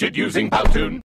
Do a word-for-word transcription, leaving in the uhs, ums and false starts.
created using Powtoon.